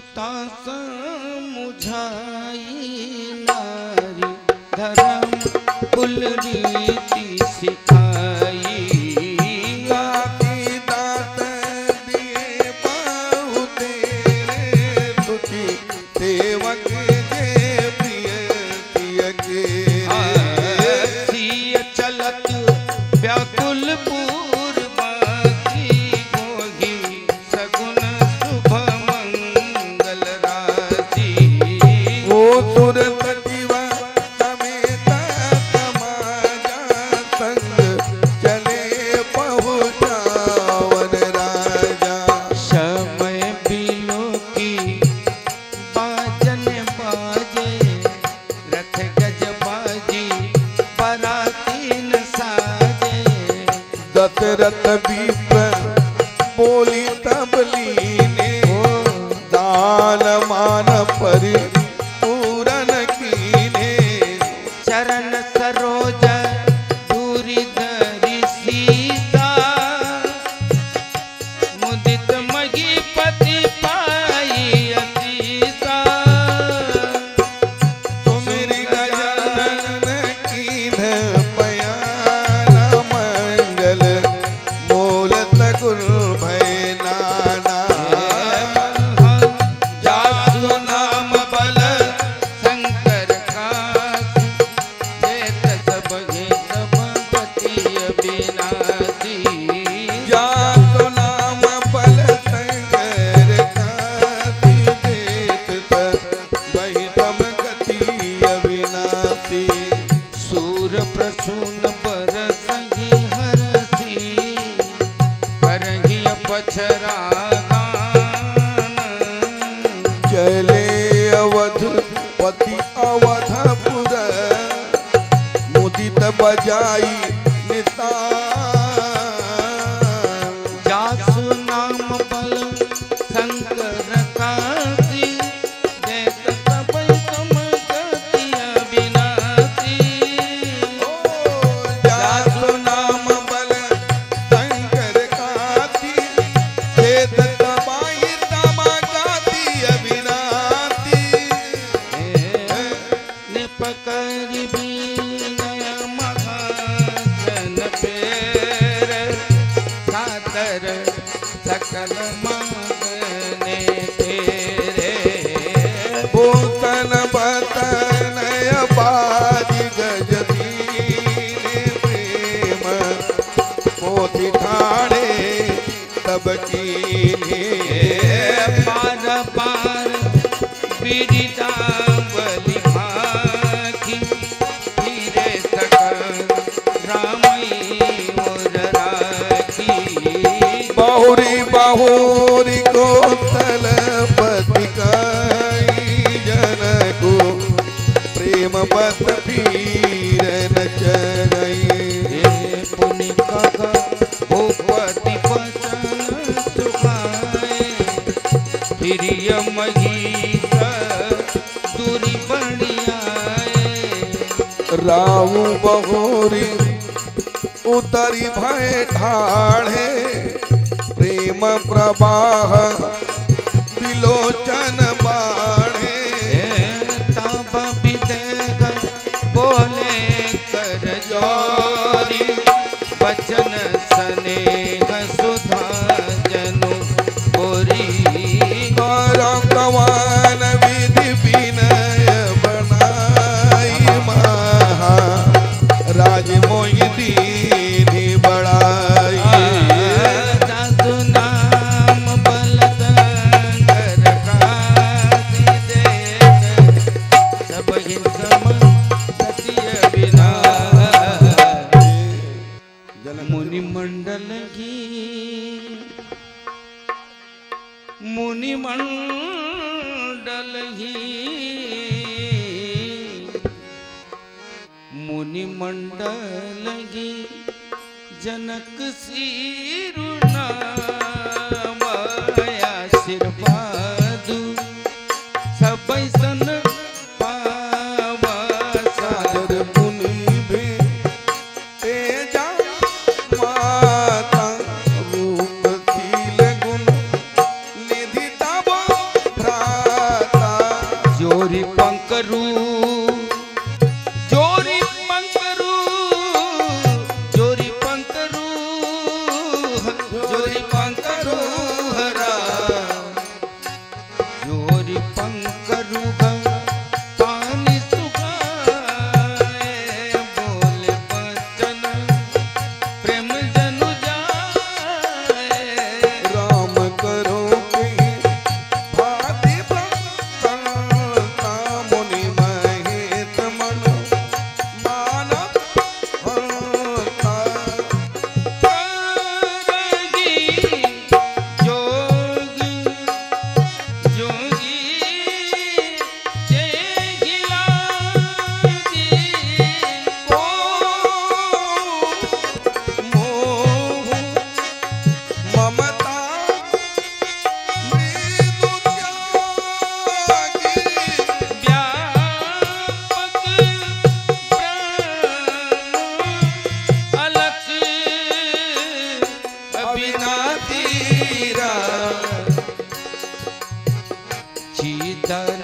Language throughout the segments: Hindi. सुता समुझाई नारी धर्म कुल रीति सिखाई रावू बहोरी उतरी भय ठाणे प्रेम प्रवाह विलोचन बाणे तब विदेह बोले कर जोरी बचन स्नेह सुधा जनु बोरी कवान विधि विनय राज मोहि दीनी बड़ाई दासु नाम बल तंकर कासी देत सब हिंसम सत्य बिना मुनि मंडल की मुनि मंडल ही मुनि मंडल गी जनक सिरुना माया सिरपादु सब सन पावा सादर मुनि भे तेजा माता रूप शील गुण निधि तब It's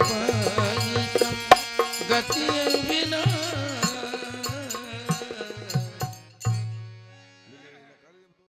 a